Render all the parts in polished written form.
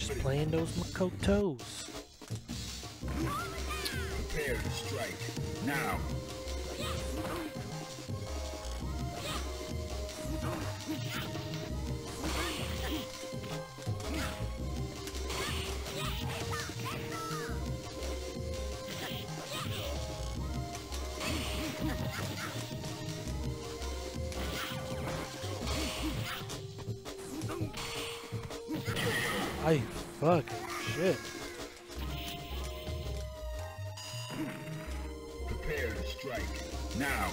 Just playing those Makotos. Prepare to strike. Now! I fuck shit. Prepare to strike now.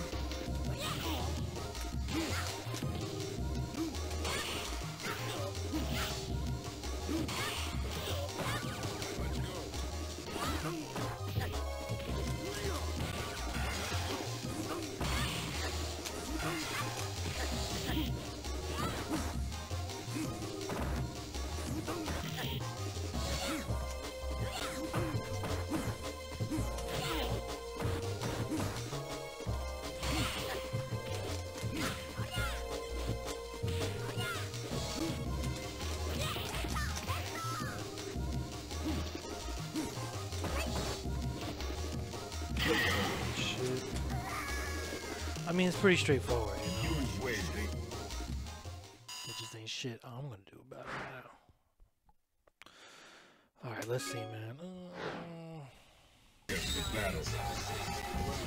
I mean, it's pretty straightforward, you know? It just ain't shit I'm gonna do about it now. Alright, let's see, man.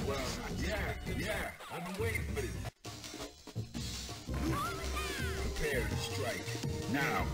Well, yeah, I've been waiting for this. Prepare to strike. Now.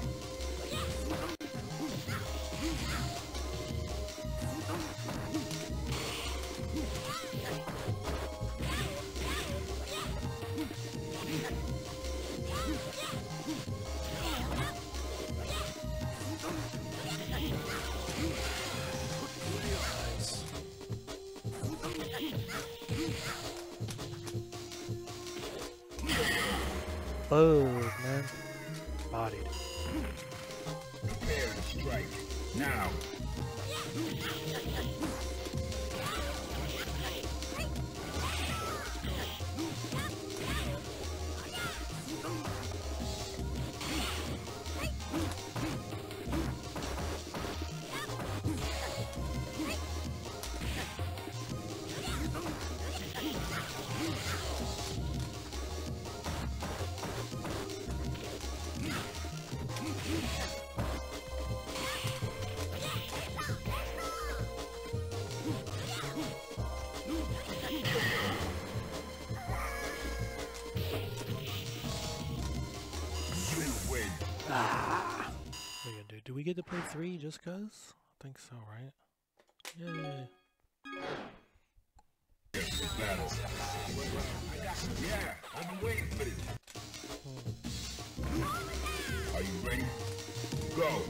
Oh, man. Bodied. Prepare to strike. Now. Ah. What are you gonna do? Do we get to play 3 just cause? I think so, right? Yay. Yeah, I've been waiting for this. Are you ready? Go!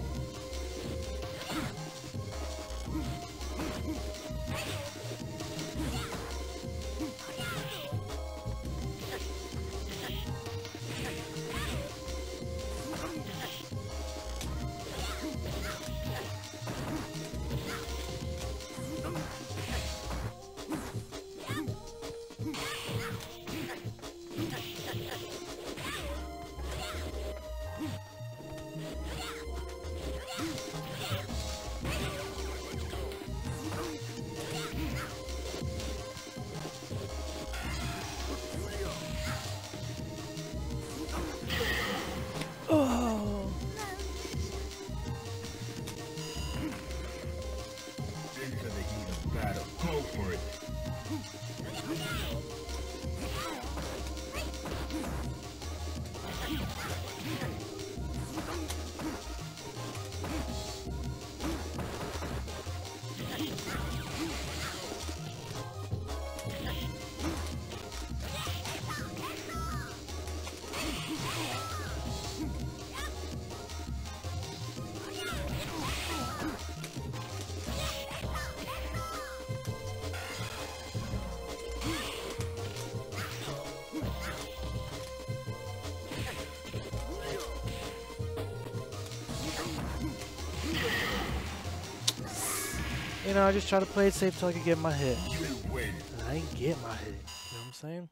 You know, I just try to play it safe till I can get my hit. And I didn't get my hit. You know what I'm saying?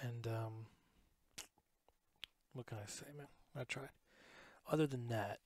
And, what can I say, man? I tried. Other than that,